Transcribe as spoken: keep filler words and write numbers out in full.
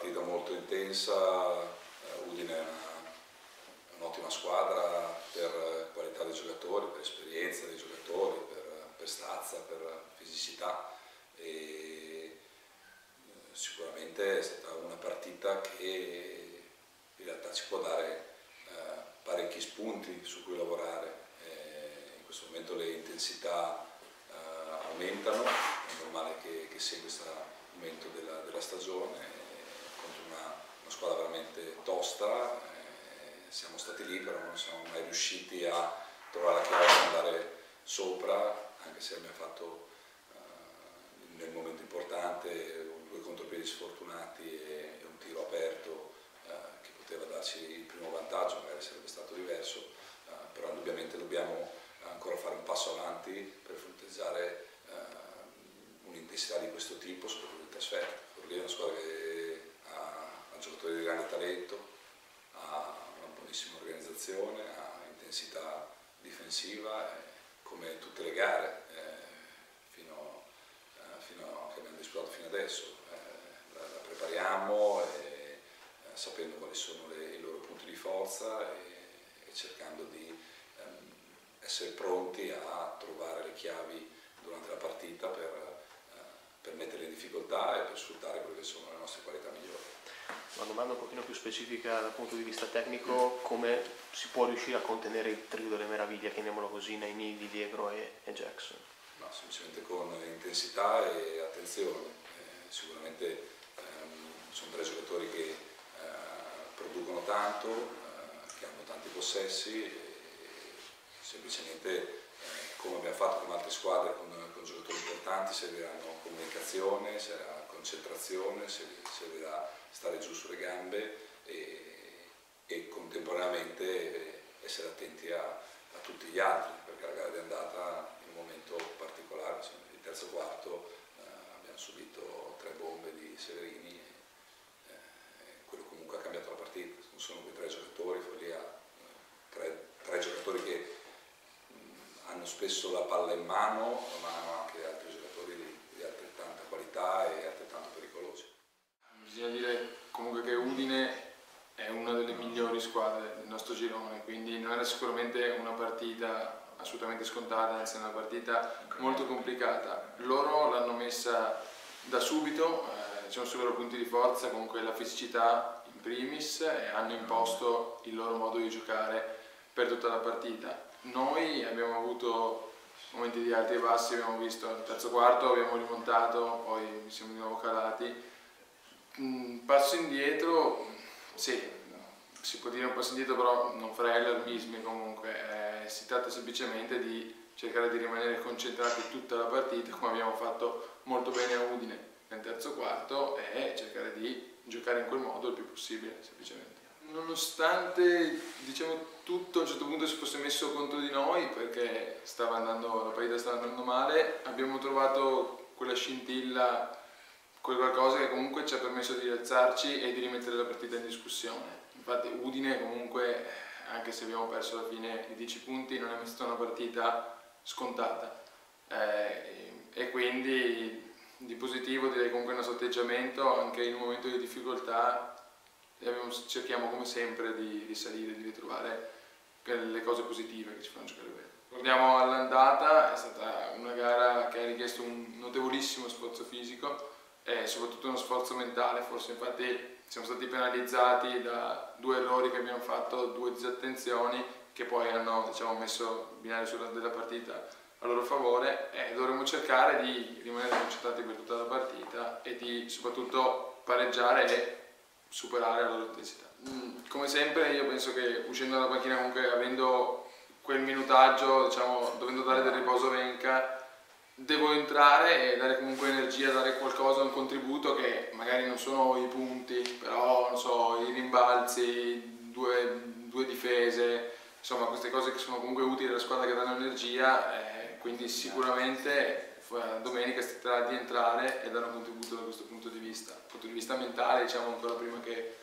partita molto intensa, Udine è un'ottima squadra per qualità dei giocatori, per esperienza dei giocatori, per, per stazza, per fisicità e sicuramente è stata una partita che in realtà ci può dare eh, parecchi spunti su cui lavorare. Eh, in questo momento le intensità eh, aumentano, è normale che, che sia questa momento della, della stagione contro una, una squadra veramente tosta. Eh, siamo stati lì però non siamo mai riusciti a trovare la chiave di andare sopra, anche se abbiamo fatto eh, nel momento importante due contropiedi sfortunati e, e un tiro aperto eh, che poteva darci il primo vantaggio, magari sarebbe stato diverso, eh, però indubbiamente dobbiamo ancora fare un passo avanti per fronteggiare eh, un'intensità di questo tipo, soprattutto in trasferta. Lì è una squadra che ha giocatori di grande talento, ha una buonissima organizzazione, ha intensità difensiva, eh, come tutte le gare eh, fino, eh, fino a, che abbiamo disputato fino adesso. Eh, la, la prepariamo, eh, sapendo quali sono le, i loro punti di forza e, e cercando di ehm, essere pronti a trovare le chiavi durante la partita per per mettere in difficoltà e per sfruttare quelle che sono le nostre qualità migliori. Una domanda un pochino più specifica dal punto di vista tecnico: come si può riuscire a contenere il trio delle meraviglie, chiamiamolo così, nei nidi di Ebro e, e Jackson? No, semplicemente con intensità e attenzione. Eh, sicuramente ehm, sono tre giocatori che eh, producono tanto, eh, che hanno tanti possessi, e semplicemente come abbiamo fatto con altre squadre, con, con giocatori importanti, serviranno comunicazione, servirà concentrazione, servirà stare giù sulle gambe e, e contemporaneamente essere attenti a, a tutti gli altri, perché la gara di andata in un momento particolare, insomma, nel terzo quarto eh, abbiamo subito tre bombe di Severini e, eh, quello comunque ha cambiato la partita. Non sono quei tre giocatori, Follia, tre, tre giocatori che hanno spesso la palla in mano, ma hanno anche altri giocatori di, di altrettanta qualità e altrettanto pericolosi. Bisogna dire comunque che Udine è una delle migliori squadre del nostro girone, quindi non era sicuramente una partita assolutamente scontata, anzi una partita molto complicata. Loro l'hanno messa da subito, eh, sono sui loro punti di forza, comunque la fisicità in primis, e hanno imposto il loro modo di giocare per tutta la partita. Noi abbiamo avuto momenti di alti e bassi, abbiamo visto il terzo quarto, abbiamo rimontato, poi siamo di nuovo calati. Un passo indietro, sì, si può dire un passo indietro, però non farei allarmismi comunque. Eh, si tratta semplicemente di cercare di rimanere concentrati tutta la partita, come abbiamo fatto molto bene a Udine nel terzo quarto, e cercare di giocare in quel modo il più possibile, semplicemente. Nonostante, diciamo, tutto a un certo punto si fosse messo contro di noi, perché stava andando, la partita stava andando male, abbiamo trovato quella scintilla, quel qualcosa che comunque ci ha permesso di rialzarci e di rimettere la partita in discussione. Infatti Udine comunque, anche se abbiamo perso alla fine i dieci punti, non è stata una partita scontata, eh, e quindi di positivo direi comunque il nostro atteggiamento anche in un momento di difficoltà. Cerchiamo come sempre di, di salire, di ritrovare le cose positive che ci fanno giocare bene. Torniamo all'andata, è stata una gara che ha richiesto un notevolissimo sforzo fisico e soprattutto uno sforzo mentale, forse infatti siamo stati penalizzati da due errori che abbiamo fatto, due disattenzioni che poi hanno, diciamo, messo il binario della partita a loro favore, e dovremo cercare di rimanere concentrati per tutta la partita e di soprattutto pareggiare e superare la loro intensità. Come sempre io penso che uscendo dalla panchina, comunque avendo quel minutaggio, diciamo, dovendo dare del riposo a Venka, devo entrare e dare comunque energia, dare qualcosa, un contributo che magari non sono i punti, però non so, i rimbalzi, due, due difese, insomma queste cose che sono comunque utili alla squadra, che danno energia, eh, quindi sicuramente domenica si tratta di entrare e dare un contributo da questo punto di vista, punto di vista mentale, diciamo, ancora prima che